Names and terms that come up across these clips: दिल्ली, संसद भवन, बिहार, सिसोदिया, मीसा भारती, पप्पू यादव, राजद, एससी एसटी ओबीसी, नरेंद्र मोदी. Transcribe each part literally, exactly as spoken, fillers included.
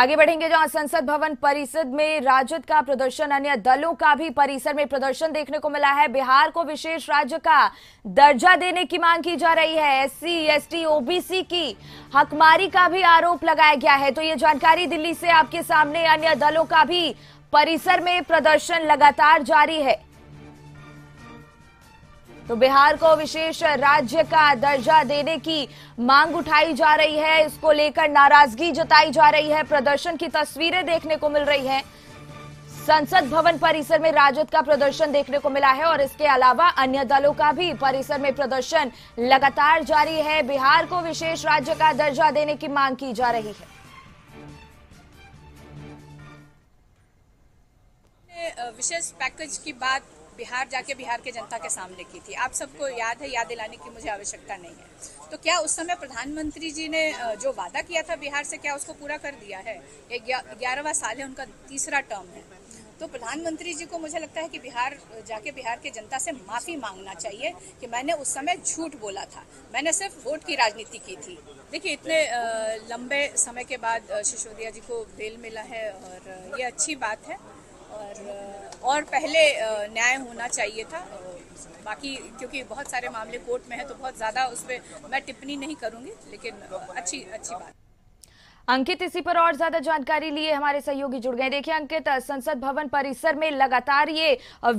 आगे बढ़ेंगे जहां संसद भवन परिसर में राजद का प्रदर्शन, अन्य दलों का भी परिसर में प्रदर्शन देखने को मिला है। बिहार को विशेष राज्य का दर्जा देने की मांग की जा रही है। एससी एसटी ओबीसी की हकमारी का भी आरोप लगाया गया है। तो ये जानकारी दिल्ली से आपके सामने। अन्य दलों का भी परिसर में प्रदर्शन लगातार जारी है। तो बिहार को विशेष राज्य का दर्जा देने की मांग उठाई जा रही है, इसको लेकर नाराजगी जताई जा रही है। प्रदर्शन की तस्वीरें देखने को मिल रही हैं। संसद भवन परिसर में राजद का प्रदर्शन देखने को मिला है और इसके अलावा अन्य दलों का भी परिसर में प्रदर्शन लगातार जारी है। बिहार को विशेष राज्य का दर्जा देने की मांग की जा रही है। विशेष पैकेज की बात बिहार जाके बिहार के जनता के सामने की थी। आप सबको याद है, याद दिलाने की मुझे आवश्यकता नहीं है। तो क्या उस समय प्रधानमंत्री जी ने जो वादा किया था बिहार से, क्या उसको पूरा कर दिया है? ग्यारहवां साल है, उनका तीसरा टर्म है। तो प्रधानमंत्री जी को मुझे लगता है कि बिहार जाके बिहार के जनता से माफ़ी मांगना चाहिए कि मैंने उस समय झूठ बोला था, मैंने सिर्फ वोट की राजनीति की थी। देखिए, इतने लंबे समय के बाद सिसोदिया जी को बेल मिला है और ये अच्छी बात है। और और पहले न्याय होना चाहिए था। बाकी क्योंकि बहुत सारे मामले कोर्ट में हैं तो बहुत ज़्यादा उस पर मैं टिप्पणी नहीं करूँगी, लेकिन अच्छी अच्छी बात। अंकित इसी पर और ज्यादा जानकारी लिए हमारे सहयोगी जुड़ गए। देखिए अंकित, संसद भवन परिसर में लगातार ये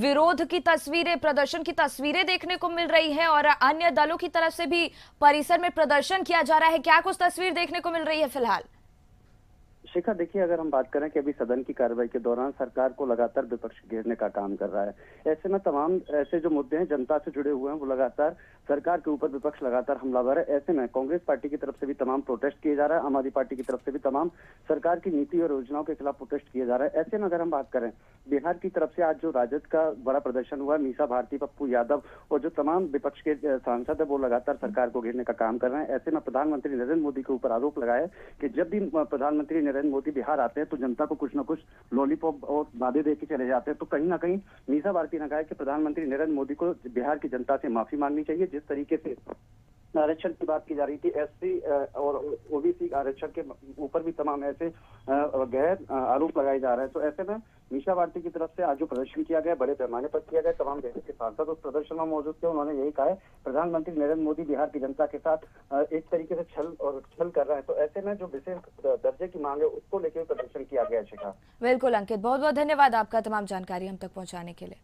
विरोध की तस्वीरें, प्रदर्शन की तस्वीरें देखने को मिल रही है और अन्य दलों की तरफ से भी परिसर में प्रदर्शन किया जा रहा है। क्या कुछ तस्वीर देखने को मिल रही है फिलहाल? शिखा, देखिए अगर हम बात करें कि अभी सदन की कार्रवाई के दौरान सरकार को लगातार विपक्ष घेरने का काम कर रहा है। ऐसे में तमाम ऐसे जो मुद्दे हैं जनता से जुड़े हुए हैं, वो लगातार सरकार के ऊपर विपक्ष लगातार हमलावर है। ऐसे में कांग्रेस पार्टी की तरफ से भी तमाम प्रोटेस्ट किए जा रहा है, आम आदमी पार्टी की तरफ से भी तमाम सरकार की नीति और योजनाओं के खिलाफ प्रोटेस्ट किया जा रहा है। ऐसे में अगर हम बात करें बिहार की तरफ से, आज जो राजद का बड़ा प्रदर्शन हुआ, मीसा भारती, पप्पू यादव और जो तमाम विपक्ष के सांसद है वो लगातार सरकार को घेरने का काम कर रहे हैं। ऐसे में प्रधानमंत्री नरेंद्र मोदी के ऊपर आरोप लगाया कि जब भी प्रधानमंत्री मोदी बिहार आते हैं तो जनता को कुछ ना कुछ लॉलीपॉप और वादे देके चले जाते हैं। तो कहीं ना कहीं मीसा भारती ने कहा कि प्रधानमंत्री नरेंद्र मोदी को बिहार की जनता से माफी मांगनी चाहिए। जिस तरीके से आरक्षण की बात की जा रही थी, एससी और ओबीसी आरक्षण के ऊपर भी तमाम ऐसे गैर आरोप लगाए जा रहे हैं। तो ऐसे में मीसा भारती की तरफ से आज जो प्रदर्शन किया गया, बड़े पैमाने पर किया गया, तमाम देश के सांसद उस प्रदर्शन में मौजूद थे। उन्होंने यही कहा है प्रधानमंत्री नरेंद्र मोदी बिहार की जनता के साथ एक तरीके से छल और छल कर रहे हैं। तो ऐसे में जो विशेष दर्जे की मांग है उसको लेकर प्रदर्शन किया गया। शिखा, बिल्कुल अंकित, बहुत बहुत धन्यवाद आपका तमाम जानकारी हम तक पहुँचाने के लिए।